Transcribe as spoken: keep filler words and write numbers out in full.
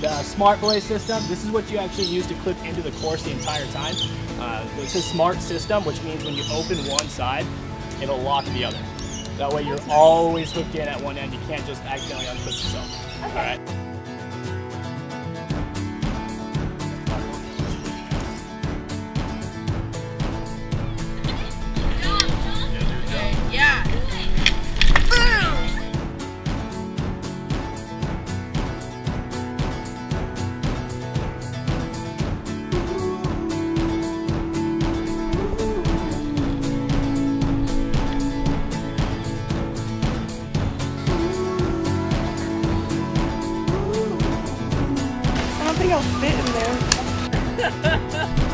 The Smart Belay system, this is what you actually use to clip into the course the entire time. Uh, it's a smart system, which means when you open one side, it'll lock the other. That way you're That's always nice. hooked in at one end. You can't just accidentally unclip yourself. Okay. All right. I'll fit in there.